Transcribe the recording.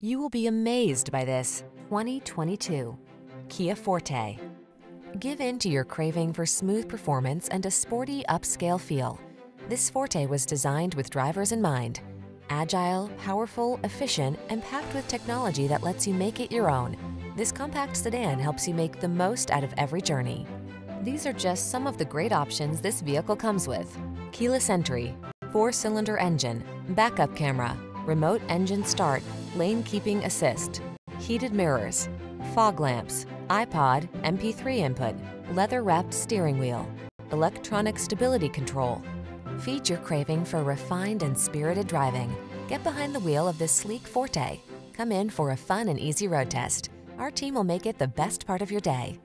You will be amazed by this 2022 Kia Forte. Give in to your craving for smooth performance and a sporty, upscale feel. This Forte was designed with drivers in mind. Agile, powerful, efficient, and packed with technology that lets you make it your own, this compact sedan helps you make the most out of every journey. These are just some of the great options this vehicle comes with: keyless entry, 4-cylinder engine, backup camera, remote engine start, lane keeping assist, heated mirrors, fog lamps, iPod, MP3 input, leather-wrapped steering wheel, electronic stability control. Feed your craving for refined and spirited driving. Get behind the wheel of this sleek Forte. Come in for a fun and easy road test. Our team will make it the best part of your day.